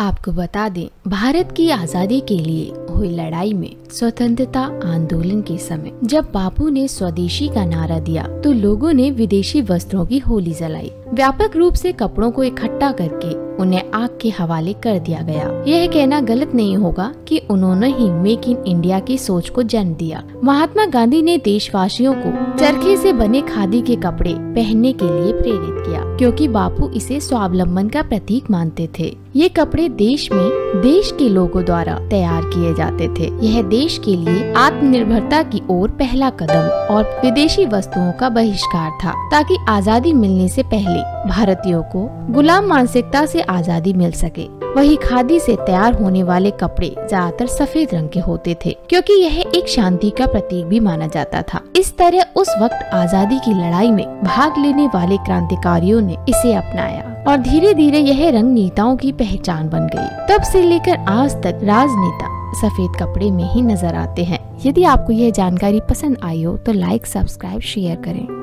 आपको बता दें, भारत की आजादी के लिए हुई लड़ाई में स्वतंत्रता आंदोलन के समय जब बापू ने स्वदेशी का नारा दिया तो लोगों ने विदेशी वस्त्रों की होली जलाई। व्यापक रूप से कपड़ों को इकट्ठा करके उन्हें आग के हवाले कर दिया गया। यह कहना गलत नहीं होगा कि उन्होंने ही मेक इन इंडिया की सोच को जन्म दिया। महात्मा गांधी ने देशवासियों को चरखे से बने खादी के कपड़े पहनने के लिए प्रेरित किया, क्योंकि बापू इसे स्वावलंबन का प्रतीक मानते थे। ये कपड़े देश में देश के लोगों द्वारा तैयार किए जाते थे। यह देश के लिए आत्मनिर्भरता की ओर पहला कदम और विदेशी वस्तुओं का बहिष्कार था, ताकि आजादी मिलने से पहले भारतीयों को गुलाम मानसिकता से आजादी मिल सके। वही खादी से तैयार होने वाले कपड़े ज्यादातर सफेद रंग के होते थे, क्योंकि यह एक शांति का प्रतीक भी माना जाता था। इस तरह उस वक्त आजादी की लड़ाई में भाग लेने वाले क्रांतिकारियों ने इसे अपनाया और धीरे धीरे यह रंग नेताओं की पहचान बन गई। तब से लेकर आज तक राजनेता सफेद कपड़े में ही नजर आते हैं। यदि आपको यह जानकारी पसंद आई हो तो लाइक, सब्सक्राइब, शेयर करें।